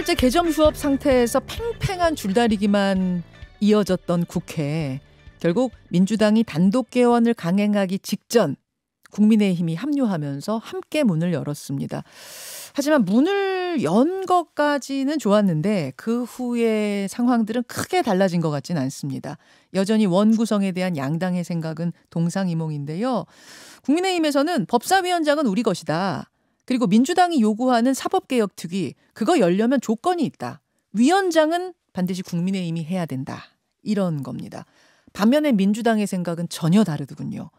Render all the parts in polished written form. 4달째 개점 휴업 상태에서 팽팽한 줄다리기만 이어졌던 국회에 결국 민주당이 단독 개원을 강행하기 직전 국민의힘이 합류하면서 함께 문을 열었습니다. 하지만 문을 연 것까지는 좋았는데 그 후의 상황들은 크게 달라진 것 같지는 않습니다. 여전히 원구성에 대한 양당의 생각은 동상이몽인데요. 국민의힘에서는 법사위원장은 우리 것이다. 그리고 민주당이 요구하는 사법개혁 특위, 그거 열려면 조건이 있다. 위원장은 반드시 국민의힘이 해야 된다. 이런 겁니다. 반면에 민주당의 생각은 전혀 다르더군요.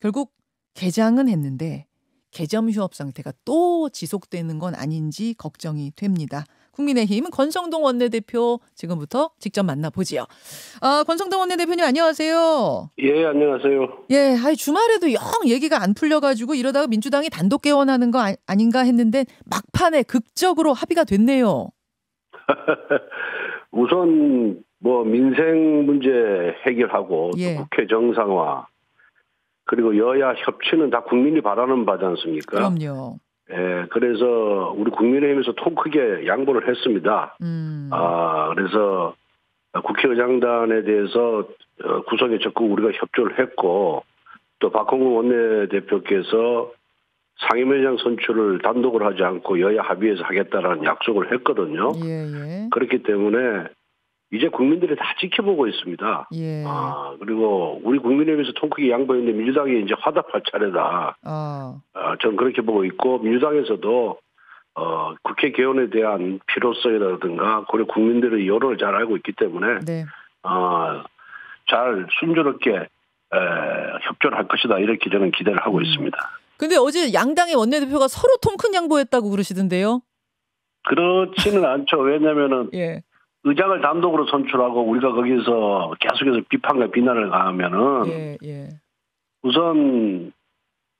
결국 개장은 했는데 개점 휴업 상태가 또 지속되는 건 아닌지 걱정이 됩니다. 국민의힘 권성동 원내대표 지금부터 직접 만나보지요. 아, 권성동 원내대표님 안녕하세요. 예, 안녕하세요. 예, 아니, 주말에도 영 얘기가 안 풀려가지고 이러다가 민주당이 단독 개원하는 거 아닌가 했는데 막판에 극적으로 합의가 됐네요. 우선 뭐 민생 문제 해결하고 예. 국회 정상화 그리고 여야 협치는 다 국민이 바라는 바지 않습니까? 그럼요. 예, 그래서 우리 국민의힘에서 통 크게 양보를 했습니다. 그래서 국회의장단에 대해서 구성에 적극 우리가 협조를 했고 또 박홍근 원내대표께서 상임위원장 선출을 단독으로 하지 않고 여야 합의해서 하겠다라는 약속을 했거든요. 예, 예. 그렇기 때문에 이제 국민들이 다 지켜보고 있습니다. 예. 아, 그리고 우리 국민의힘에서 통크게 양보했는데 민주당이 이제 화답할 차례다. 저는 그렇게 보고 있고 민주당에서도 국회 개원에 대한 필요성이라든가 그리고 국민들의 여론을 잘 알고 있기 때문에 네. 잘 순조롭게 협조를 할 것이다. 이렇게 저는 기대를 하고 있습니다. 근데 어제 양당의 원내대표가 서로 통큰 양보했다고 그러시던데요? 그렇지는 않죠. 왜냐면은 예. 의장을 단독으로 선출하고 우리가 거기서 계속해서 비판과 비난을 가하면은 예, 예. 우선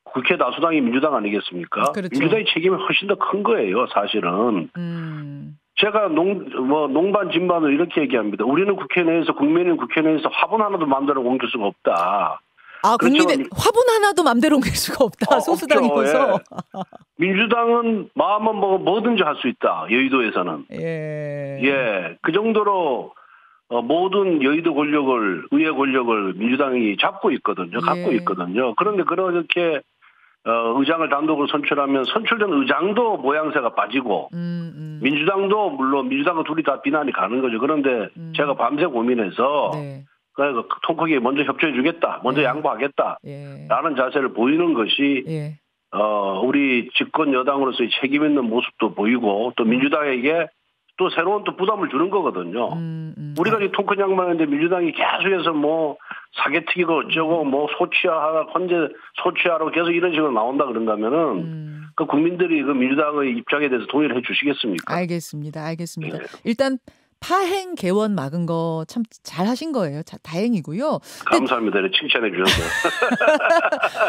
국회 다수당이 민주당 아니겠습니까? 그렇죠. 민주당의 책임이 훨씬 더 큰 거예요, 사실은. 제가 농반 진반으로 이렇게 얘기합니다. 우리는 국회 내에서 국민은 국회 내에서 화분 하나도 마음대로 옮길 수가 없다. 아, 국민의 화분 하나도 마음대로 옮길 수가 없다. 소수당이어서. 예. 민주당은 마음만 먹어 뭐든지 할 수 있다. 여의도에서는. 예. 예. 그 정도로 모든 여의도 권력을 의회 권력을 민주당이 잡고 있거든요. 갖고 예. 있거든요. 그런데 그렇게 의장을 단독으로 선출하면 선출된 의장도 모양새가 빠지고 민주당도 물론 민주당과 둘이 다 비난이 가는 거죠. 그런데 제가 밤새 고민해서 네. 그러니까 통크게 먼저 협조해주겠다, 먼저 예. 양보하겠다라는 예. 자세를 보이는 것이 예. 우리 집권 여당으로서의 책임 있는 모습도 보이고 또 민주당에게 또 새로운 또 부담을 주는 거거든요. 우리가 이 통큰 양반인데 민주당이 계속해서 뭐 사개특위고 어쩌고 뭐 소취하라 헌재 소취하라고 계속 이런 식으로 나온다 그런다면은 그 국민들이 그 민주당의 입장에 대해서 동의를 해주시겠습니까? 알겠습니다, 알겠습니다. 네. 일단. 파행 개원 막은 거 참 잘하신 거예요. 다행이고요. 감사합니다. 칭찬해 주셔서.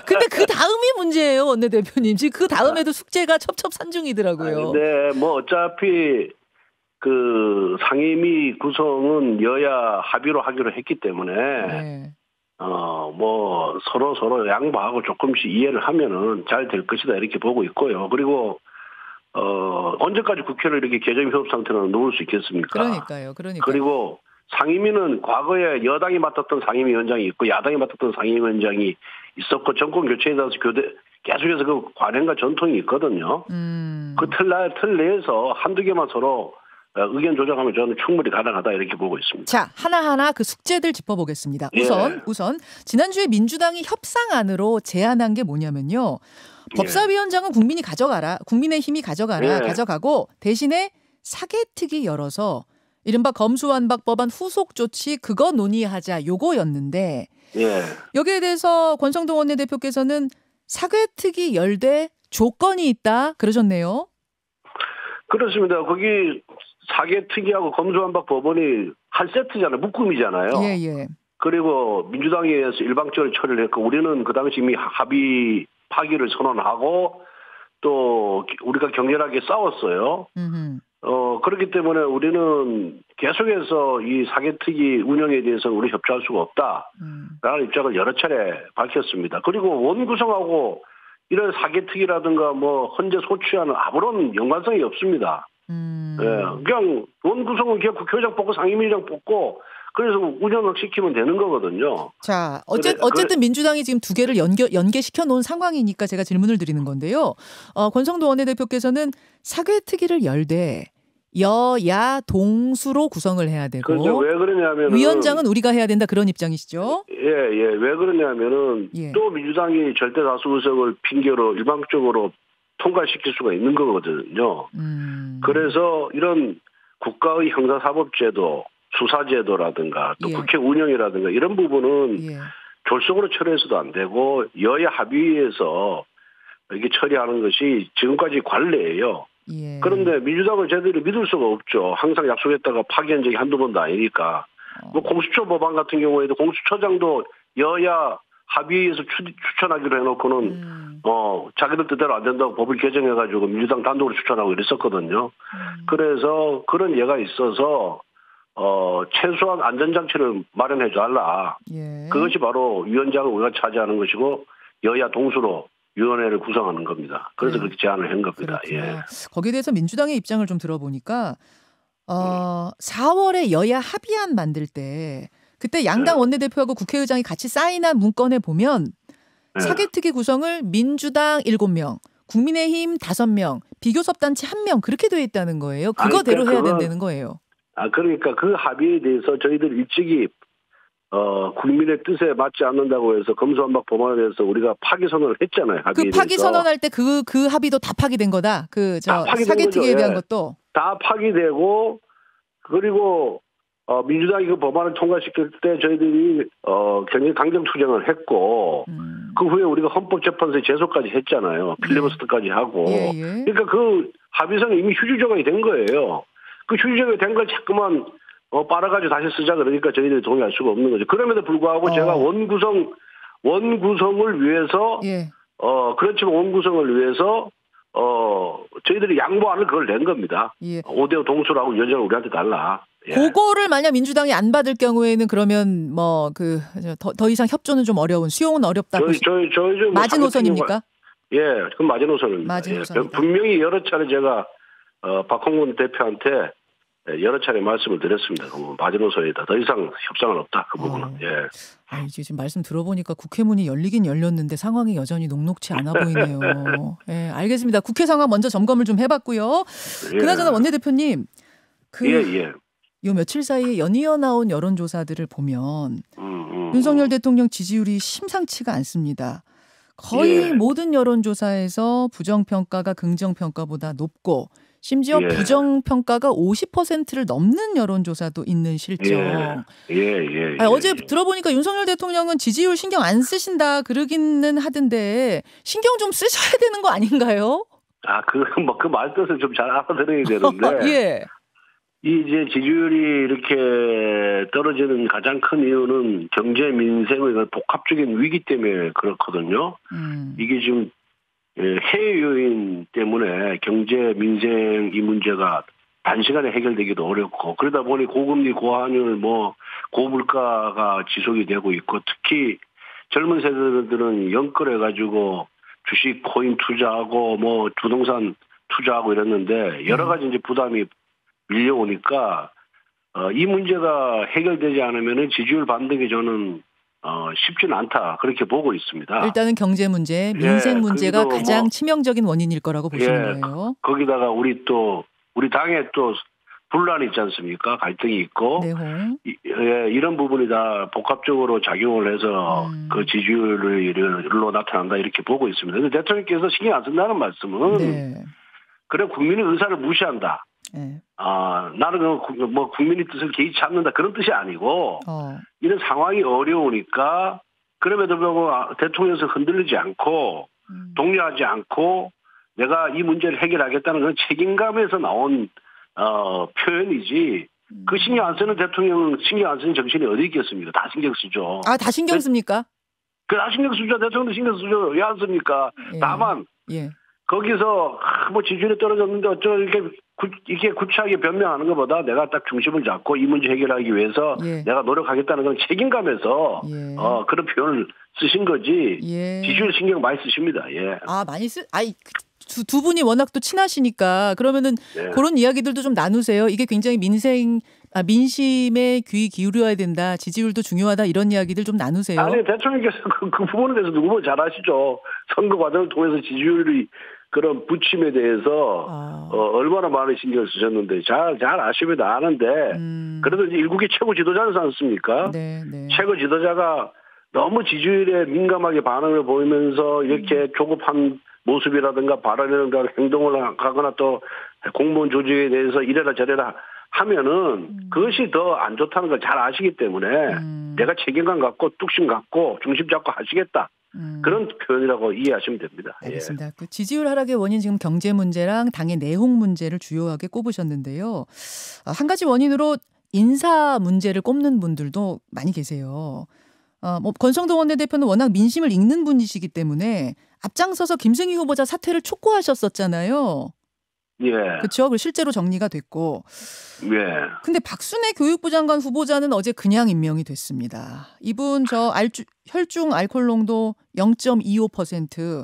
근데 그 다음이 문제예요, 원내대표님. 지금 그 다음에도 숙제가 첩첩산중이더라고요. 근데 뭐 어차피 그 상임위 구성은 여야 합의로 하기로 했기 때문에 네. 뭐 서로 양보하고 조금씩 이해를 하면은 잘 될 것이다 이렇게 보고 있고요. 그리고 언제까지 국회를 이렇게 개점 휴업 상태로 놓을 수 있겠습니까? 그러니까요. 그리고 상임위는 과거에 여당이 맡았던 상임위원장이 있고 야당이 맡았던 상임위원장이 있었고 정권 교체에 대해서 계속해서 그 관행과 전통이 있거든요. 그 틀 내에서 한두 개만 서로 의견 조정하면 저는 충분히 가능하다 이렇게 보고 있습니다. 자, 하나하나 그 숙제들 짚어보겠습니다. 우선 지난주에 민주당이 협상안으로 제안한 게 뭐냐면요. 법사위원장은 국민이 가져가라. 국민의힘이 가져가라. 예. 가져가고 대신에 사개특위 열어서 이른바 검수완박 법안 후속 조치 그거 논의하자 요거였는데 예. 여기에 대해서 권성동 원내대표께서는 사개특위 열되 조건이 있다 그러셨네요. 그렇습니다. 거기 사개특위하고 검수완박 법원이 한 세트잖아요. 묶음이잖아요. 예. 그리고 민주당에 의해서 일방적으로 처리를 했고 우리는 그 당시 이미 합의 파기를 선언하고 또 우리가 격렬하게 싸웠어요. 그렇기 때문에 우리는 계속해서 이 사개특위 운영에 대해서 우리 협조할 수가 없다라는 입장을 여러 차례 밝혔습니다. 그리고 원구성하고 이런 사개특위라든가 뭐 헌재 소추와는 아무런 연관성이 없습니다. 네, 그냥 원 구성은 그냥 국회의장 뽑고 상임위원장 뽑고 그래서 운영을 시키면 되는 거거든요. 자, 어쨌든 민주당이 지금 두 개를 연계시켜 놓은 상황이니까 제가 질문을 드리는 건데요. 권성동 원내대표께서는 사개특위를 열되 여야 동수로 구성을 해야 되고. 그렇죠. 왜 그러냐면 위원장은 우리가 해야 된다 그런 입장이시죠? 예, 왜 그러냐면은 또 민주당이 절대 다수 의석을 핑계로 일방적으로 통과시킬 수가 있는 거거든요. 그래서 이런 국가의 형사사법제도, 수사제도라든가 또 국회 운영이라든가 이런 부분은 졸속으로 처리해서도 안 되고 여야 합의해서 이게 처리하는 것이 지금까지 관례예요. 그런데 민주당을 제대로 믿을 수가 없죠. 항상 약속했다가 파기한 적이 한두 번도 아니니까. 뭐 공수처 법안 같은 경우에도 공수처장도 여야 합의해서 추천하기로 해놓고는 자기들 뜻대로 안 된다고 법을 개정해가지고 민주당 단독으로 추천하고 이랬었거든요. 그래서 그런 예가 있어서 최소한 안전장치를 마련해 달라. 그것이 바로 위원장을 우리가 차지하는 것이고 여야 동수로 위원회를 구성하는 겁니다. 그래서 그렇게 제안을 한 겁니다. 예. 거기에 대해서 민주당의 입장을 좀 들어보니까 4월에 여야 합의안 만들 때 그때 양당 원내대표하고 국회의장이 같이 사인한 문건에 보면 사개특위 구성을 민주당 7명, 국민의힘 5명, 비교섭단체 1명 그렇게 돼 있다는 거예요. 그거대로 해야 된다는 거예요. 그러니까 그 합의에 대해서 저희들 일찍이 국민의 뜻에 맞지 않는다고 해서 검수완박 법안에 대해서 우리가 파기 선언을 했잖아요. 그 파기 선언할 때 그 합의도 다 파기된 거다. 그 저 사개특위에 대한 것도 다 파기되고 그리고 민주당이 그 법안을 통과시킬 때 저희들이 굉장히 강경 투쟁을 했고 그 후에 우리가 헌법재판소에 제소까지 했잖아요. 필리버스터까지 하고 그러니까 그 합의선은 이미 휴지 조각이 된 거예요. 그 휴지 조각이 된 걸 자꾸만 빨아가지고 다시 쓰자 그러니까 저희들이 동의할 수가 없는 거죠. 그럼에도 불구하고 제가 원구성을 위해서 그렇지만 원구성을 위해서 저희들이 양보안을 그걸 낸 겁니다. 5대5 동수라고 위원장을 우리한테 달라. 그거를 만약 민주당이 안 받을 경우에는 그러면 뭐 그 더 이상 협조는 좀 어려운 수용은 어렵다. 저희 마지노선입니까? 예, 그럼 마지노선입니다. 예, 분명히 여러 차례 제가 박홍근 대표한테 여러 차례 말씀을 드렸습니다. 마지노선이다. 더 이상 협상은 없다. 그 부분은. 예. 이제 지금 말씀 들어보니까 국회문이 열리긴 열렸는데 상황이 여전히 녹록치 않아 보이네요. 예, 알겠습니다. 국회 상황 먼저 점검을 좀 해봤고요. 그나저나 원내대표님, 요 며칠 사이에 연이어 나온 여론조사들을 보면 윤석열 대통령 지지율이 심상치가 않습니다. 거의 모든 여론조사에서 부정평가가 긍정평가보다 높고 심지어 부정평가가 50%를 넘는 여론조사도 있는 실정. 어제 들어보니까 윤석열 대통령은 지지율 신경 안 쓰신다 그러기는 하던데 신경 좀 쓰셔야 되는 거 아닌가요? 그 말뜻을 좀 잘 알아들어야 되는데. 이제 지지율이 이렇게 떨어지는 가장 큰 이유는 경제 민생의 복합적인 위기 때문에 그렇거든요. 이게 지금 해외 요인 때문에 경제 민생 이 문제가 단시간에 해결되기도 어렵고 그러다 보니 고금리 고환율 뭐 고물가가 지속이 되고 있고 특히 젊은 세대들은 연끌해가지고 주식 코인 투자하고 뭐 부동산 투자하고 이랬는데 여러 가지 이제 부담이 밀려오니까 이 문제가 해결되지 않으면 지지율 반등이 저는 쉽지는 않다 그렇게 보고 있습니다. 일단은 경제 문제, 민생 문제가 가장 치명적인 원인일 거라고 보시는 거예요. 거기다가 우리 당에 또 분란이 있지 않습니까? 갈등이 있고 이런 부분이 다 복합적으로 작용을 해서 그 지지율로 나타난다 이렇게 보고 있습니다. 근데 대통령께서 신경 안 쓴다는 말씀은 그래 국민의 의사를 무시한다. 나는 뭐 국민의 뜻을 개의치 않는다 그런 뜻이 아니고 이런 상황이 어려우니까 그럼에도 불구하고 대통령에서 흔들리지 않고 동요하지 않고 내가 이 문제를 해결하겠다는 그런 책임감에서 나온 표현이지 그 신경 안 쓰는 대통령은 신경 안 쓰는 정신이 어디 있겠습니까? 다 신경 쓰죠. 다 신경 씁니까? 다 신경 쓰죠. 대통령도 신경 쓰죠. 왜 안 씁니까? 다만 거기서 뭐 지지율이 떨어졌는데 어쩌고 이렇게 구차하게 변명하는 것보다 내가 딱 중심을 잡고 이 문제 해결하기 위해서 내가 노력하겠다는 건 책임감에서 그런 표현을 쓰신 거지 지지율 신경 많이 쓰십니다. 많이 쓰? 두 분이 워낙 또 친하시니까 그러면은 네. 그런 이야기들도 좀 나누세요. 이게 굉장히 민심에 귀 기울여야 된다. 지지율도 중요하다. 이런 이야기들 좀 나누세요. 아니 대통령께서 그 부분에 대해서 누구보다 잘 아시죠. 선거 과정을 통해서 지지율이 그런 부침에 대해서 얼마나 많은 신경을 쓰셨는데 잘 아십니다. 아는데 그래도 이제 일국의 최고 지도자지 않습니까? 네, 네. 최고 지도자가 너무 지지율에 민감하게 반응을 보이면서 이렇게 조급한 모습이라든가 발언이라든가 행동을 하거나 또 공무원 조직에 대해서 이래라 저래라 하면은 그것이 더 안 좋다는 걸 잘 아시기 때문에 내가 책임감 갖고 뚝심 갖고 중심 잡고 하시겠다. 그런 표현이라고 이해하시면 됩니다. 알겠습니다. 예. 그 지지율 하락의 원인 지금 경제 문제랑 당의 내홍 문제를 주요하게 꼽으셨는데요. 한 가지 원인으로 인사 문제를 꼽는 분들도 많이 계세요. 뭐 권성동 원내대표는 워낙 민심을 읽는 분이시기 때문에 앞장서서 김승희 후보자 사퇴를 촉구하셨었잖아요. 예. 그렇죠. 그 실제로 정리가 됐고. 예. 근데 박순애 교육부 장관 후보자는 어제 그냥 임명이 됐습니다. 이분 저 혈중 알코올 농도 0.25%. 그러니까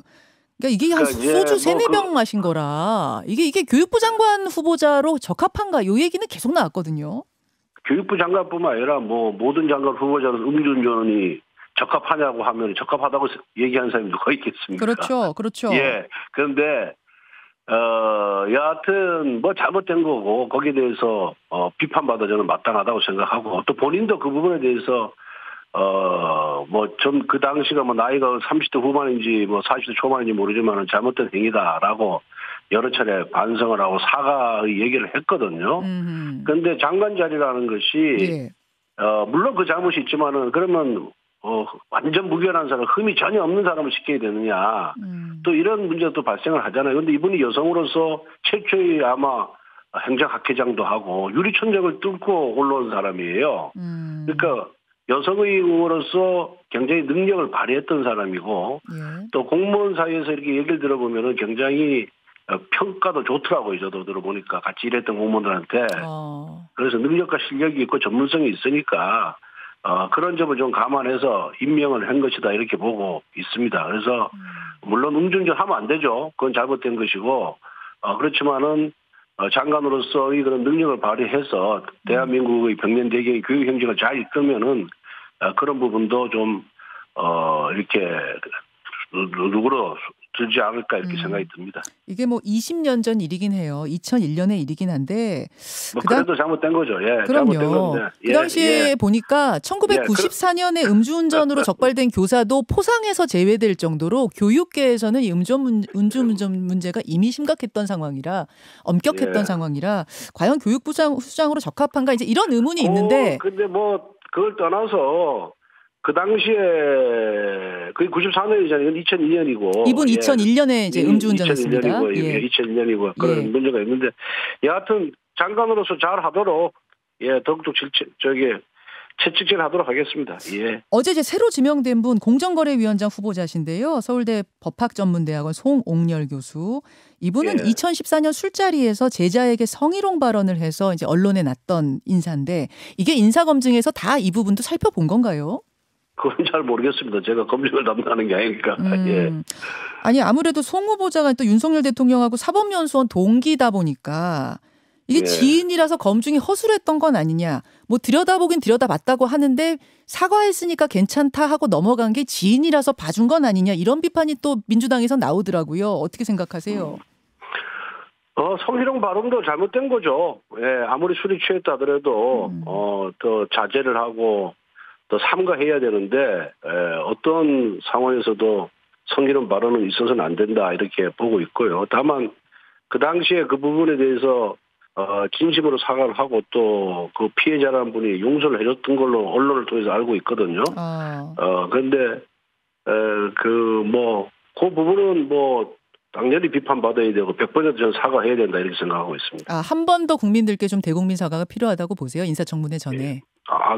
이게 한 소주 3-4병 마신 거라. 이게 교육부 장관 후보자로 적합한가? 요 얘기는 계속 나왔거든요. 교육부 장관뿐만 아니라 뭐 모든 장관 후보자는 음주운전이 적합하냐고 하면 적합하다고 얘기하는 사람이 누가 있겠습니까? 그렇죠. 그렇죠. 예. 그런데 여하튼 뭐 잘못된 거고 거기에 대해서 비판받아 저는 마땅하다고 생각하고 또 본인도 그 부분에 대해서 뭐 좀 그 당시가 뭐 나이가 30대 후반인지 뭐 40대 초반인지 모르지만은 잘못된 행위다라고 여러 차례 반성을 하고 사과의 얘기를 했거든요. 그런데 장관 자리라는 것이 예. 물론 그 잘못이 있지만은 그러면 완전 무결한 사람, 흠이 전혀 없는 사람을 시켜야 되느냐. 또 이런 문제도 발생을 하잖아요. 그런데 이분이 여성으로서 최초의 아마 행정학회장도 하고 유리천장을 뚫고 올라온 사람이에요. 그러니까 여성의원으로서 굉장히 능력을 발휘했던 사람이고 예. 또 공무원 사이에서 이렇게 얘기를 들어보면은 굉장히 평가도 좋더라고요. 저도 들어보니까 같이 일했던 공무원들한테. 그래서 능력과 실력이 있고 전문성이 있으니까 그런 점을 좀 감안해서 임명을 한 것이다 이렇게 보고 있습니다. 그래서 물론 음주운전 하면 안 되죠. 그건 잘못된 것이고 그렇지만은 장관으로서의 그런 능력을 발휘해서 대한민국의 병면대경의 교육 행정을 잘 이끌면은 그런 부분도 좀 이렇게 누구로 들지 않을까 이렇게 생각이 듭니다. 이게 뭐 20년 전 일이긴 해요. 2001년의 일이긴 한데 뭐 그래도 잘못된 거죠. 예, 그럼요. 잘못된 건데. 예, 그 당시에 예. 보니까 1994년에 음주운전으로 적발된 교사도 포상에서 제외될 정도로 교육계에서는 이 음주운전 문제가 이미 심각했던 상황이라 엄격했던 예. 상황이라 과연 교육부 수장으로 적합한가 이제 이런 의문이 있는데. 근데 뭐 그걸 떠나서. 그 당시에 그게 94년이잖아요. 2002년이고 이분 2001년에 이제 음주운전했습니다. 2001년이고, 예. 2002년이고 그런 예. 문제가 있는데 여하튼 장관으로서 잘하도록 예 더욱더 채찍질하도록 하겠습니다. 예. 어제 이제 새로 지명된 분 공정거래위원장 후보자신데요. 서울대 법학전문대학원 송옥렬 교수. 이분은 예. 2014년 술자리에서 제자에게 성희롱 발언을 해서 이제 언론에 났던 인사인데 이게 인사검증에서 다 이 부분도 살펴본 건가요? 그건 잘 모르겠습니다. 제가 검증을 담당하는 게 아니니까. 예. 아니 아무래도 송 후보자가 또 윤석열 대통령하고 사법연수원 동기다 보니까 이게 예. 지인이라서 검증이 허술했던 건 아니냐. 뭐 들여다보긴 들여다봤다고 하는데 사과했으니까 괜찮다 하고 넘어간 게 지인이라서 봐준 건 아니냐. 이런 비판이 또 민주당에서 나오더라고요. 어떻게 생각하세요? 성희롱 발언도 잘못된 거죠. 예, 아무리 술이 취했다 하더라도 더 자제를 하고 또 삼가해야 되는데 어떤 상황에서도 성희롱 발언은 있어서는 안 된다 이렇게 보고 있고요. 다만 그 당시에 그 부분에 대해서 진심으로 사과를 하고 또 그 피해자라는 분이 용서를 해줬던 걸로 언론을 통해서 알고 있거든요. 그런데 그 부분은 뭐 당연히 비판받아야 되고 100번이라도 저는 사과해야 된다 이렇게 생각하고 있습니다. 한 번 더 국민들께 좀 대국민 사과가 필요하다고 보세요. 인사청문회 전에. 네.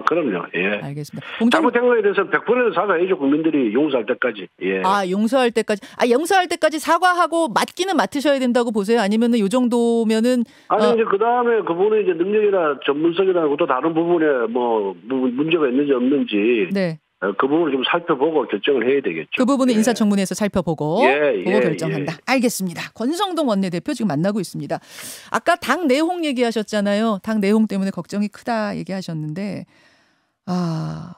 그럼요. 예. 알겠습니다. 잘못된 거에 대해서 100%는 사과해줘. 국민들이 용서할 때까지. 예. 용서할 때까지. 용서할 때까지 사과하고 맞기는 맡으셔야 된다고 보세요. 아니면은 요 정도면은 이제 그다음에 그분의 이제 능력이나 전문성이나 또 다른 부분에 뭐 문제가 있는지 없는지 네. 그 부분을 좀 살펴보고 결정을 해야 되겠죠. 그 부분은 인사청문회에서 살펴보고 보고 결정한다. 알겠습니다. 권성동 원내대표 지금 만나고 있습니다. 아까 당 내홍 얘기하셨잖아요. 당 내홍 때문에 걱정이 크다 얘기하셨는데 아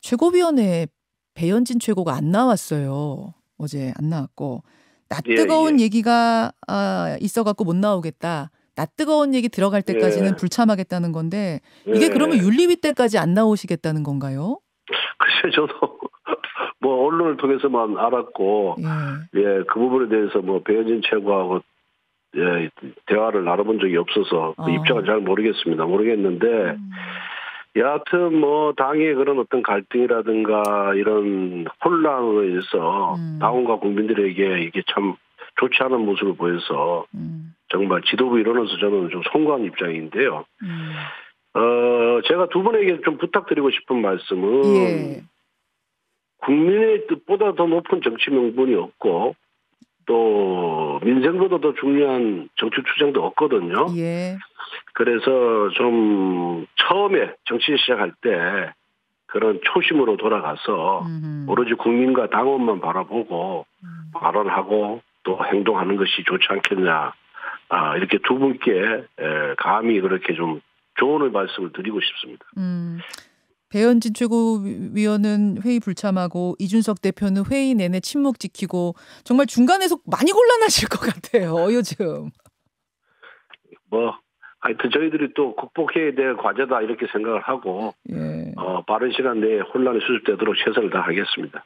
최고위원회 배현진 최고가 안 나왔어요. 어제 안 나왔고 낯뜨거운 얘기가 있어갖고 못 나오겠다. 낯뜨거운 얘기 들어갈 때까지는 불참하겠다는 건데 이게 그러면 윤리위 때까지 안 나오시겠다는 건가요? 글쎄 저도 뭐 언론을 통해서만 알았고 그 부분에 대해서 뭐 배현진 최고하고 대화를 나눠본 적이 없어서 그 입장은 잘 모르겠는데 여하튼 뭐 당의 그런 어떤 갈등이라든가 이런 혼란으로 인해서 당원과 국민들에게 이게 참 좋지 않은 모습을 보여서 정말 지도부 일원으로서 저는 좀 송구한 입장인데요. 제가 두 분에게 좀 부탁드리고 싶은 말씀은 국민의 뜻보다 더 높은 정치 명분이 없고 또 민생보다 더 중요한 정치 추정도 없거든요. 그래서 좀 처음에 정치 시작할 때 그런 초심으로 돌아가서 오로지 국민과 당원만 바라보고 발언하고 또 행동하는 것이 좋지 않겠냐. 이렇게 두 분께 감히 그렇게 좀 조언을 말씀을 드리고 싶습니다. 배현진 최고위원은 회의 불참하고 이준석 대표는 회의 내내 침묵 지키고 정말 중간에서 많이 곤란하실 것 같아요. 요즘. 뭐 하여튼 저희들이 또 극복해야 될 과제다 이렇게 생각을 하고 빠른 시간 내에 혼란이 수습되도록 최선을 다하겠습니다.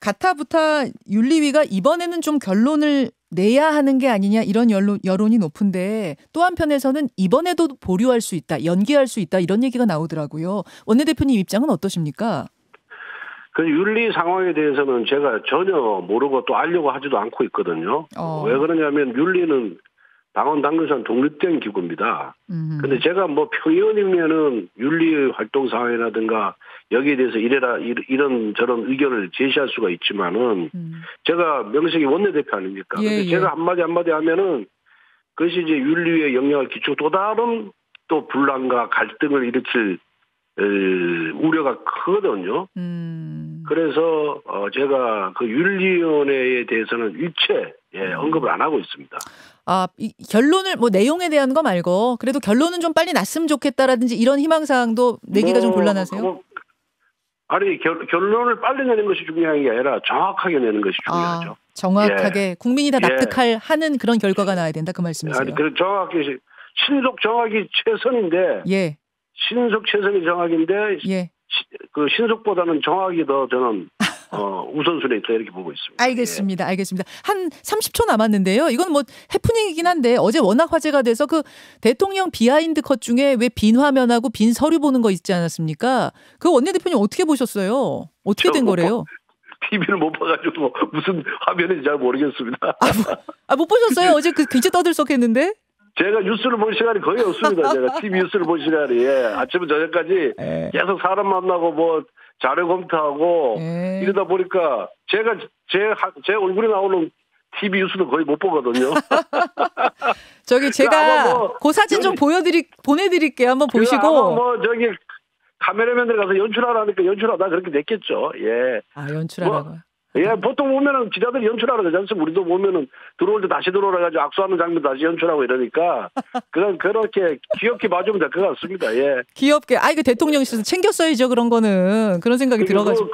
가타부타 윤리위가 이번에는 좀 결론을 내야 하는 게 아니냐 이런 여론이 높은데 또 한편에서는 이번에도 보류할 수 있다, 연기할 수 있다 이런 얘기가 나오더라고요. 원내대표님 입장은 어떠십니까? 그 윤리 상황에 대해서는 제가 전혀 모르고 또 알려고 하지도 않고 있거든요. 왜 그러냐면 윤리는 당원 당규상 독립된 기구입니다. 근데 제가 뭐 평의원이면은 윤리 활동 상황이라든가 여기에 대해서 이래라 이런 저런 의견을 제시할 수가 있지만은 제가 명색이 원내대표 아닙니까? 근데 제가 한마디 하면은 그것이 이제 윤리위의 영향을 끼치고 또 다른 또 분란과 갈등을 일으킬 우려가 크거든요. 그래서 제가 그 윤리위원회에 대해서는 일체 언급을 안 하고 있습니다. 이 결론을 뭐 내용에 대한 거 말고 그래도 결론은 좀 빨리 났으면 좋겠다라든지 이런 희망사항도 내기가 좀 곤란하세요? 아니 결론을 빨리 내는 것이 중요한 게 아니라 정확하게 내는 것이 중요하죠. 정확하게 국민이 다 납득할 하는 그런 결과가 나와야 된다 그 말씀이세요? 아니 그 정확히 신속 정확이 최선인데 신속 최선이 정확인데 그 신속보다는 정확이 더 저는 우선순위에 있다 이렇게 보고 있습니다. 알겠습니다. 알겠습니다. 한 30초 남았는데요. 이건 뭐 해프닝이긴 한데 어제 워낙 화제가 돼서 그 대통령 비하인드 컷 중에 왜 빈 화면하고 빈 서류 보는 거 있지 않았습니까? 그 원내대표님 어떻게 보셨어요? 어떻게 된 거래요? TV를 못 봐가지고 무슨 화면인지 잘 모르겠습니다. 못 보셨어요? 어제 그 굉장히 떠들썩했는데? 제가 뉴스를 볼 시간이 거의 없습니다. 제가 TV 뉴스를 볼 시간이 아침 저녁까지 계속 사람 만나고 뭐 자료 검토하고 이러다 보니까 제 얼굴이 나오는 TV 뉴스도 거의 못 보거든요. 저기 제가 그 사진 좀 보내드릴게요. 한번 보시고. 아마 뭐 저기 카메라맨들 가서 연출하라니까 연출하다 그렇게 냈겠죠. 연출하라고. 뭐, 보통 보면은 기자들이 연출하러 가지 않습니까? 우리도 보면은 들어올 때 다시 들어오라가지고 악수하는 장면 다시 연출하고 이러니까 그렇게 귀엽게 봐주면 될 것 같습니다. 귀엽게. 이거 대통령이 있어서 챙겼어야죠 그런 거는 그런 생각이 들어가지고.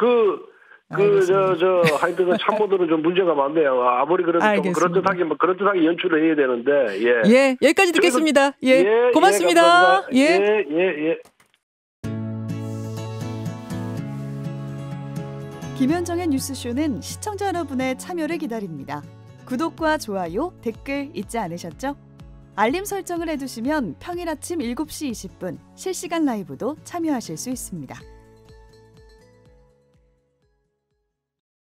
하여튼 참모들은 좀 문제가 많네요. 아무리 그래도 좀 그럴듯하게 연출을 해야 되는데. 여기까지 듣겠습니다. 고맙습니다. 김현정의 뉴스쇼는 시청자 여러분의 참여를 기다립니다. 구독과 좋아요, 댓글 잊지 않으셨죠? 알림 설정을 해두시면 평일 아침 7시 20분 실시간 라이브도 참여하실 수 있습니다.